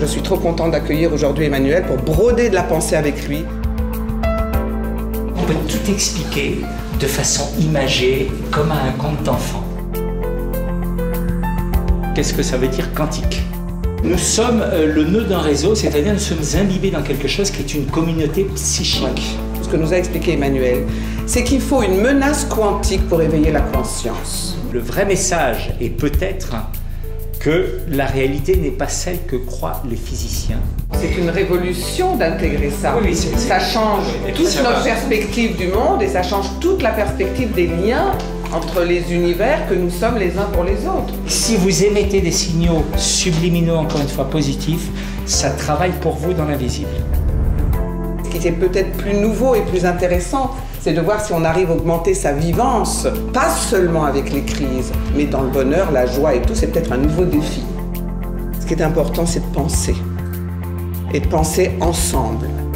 Je suis trop contente d'accueillir aujourd'hui Emmanuel pour broder de la pensée avec lui. On peut tout expliquer de façon imagée, comme à un conte d'enfant. Qu'est-ce que ça veut dire quantique? Nous sommes le nœud d'un réseau, c'est-à-dire nous sommes imbibés dans quelque chose qui est une communauté psychique. Ce que nous a expliqué Emmanuel, c'est qu'il faut une menace quantique pour éveiller la conscience. Le vrai message est peut-être que la réalité n'est pas celle que croient les physiciens. C'est une révolution d'intégrer ça. Oui, ça change toute notre perspective du monde et ça change toute la perspective des liens entre les univers que nous sommes les uns pour les autres. Si vous émettez des signaux subliminaux, encore une fois positifs, ça travaille pour vous dans l'invisible. Ce qui était peut-être plus nouveau et plus intéressant, c'est de voir si on arrive à augmenter sa vivance, pas seulement avec les crises, mais dans le bonheur, la joie et tout, c'est peut-être un nouveau défi. Ce qui est important, c'est de penser ensemble.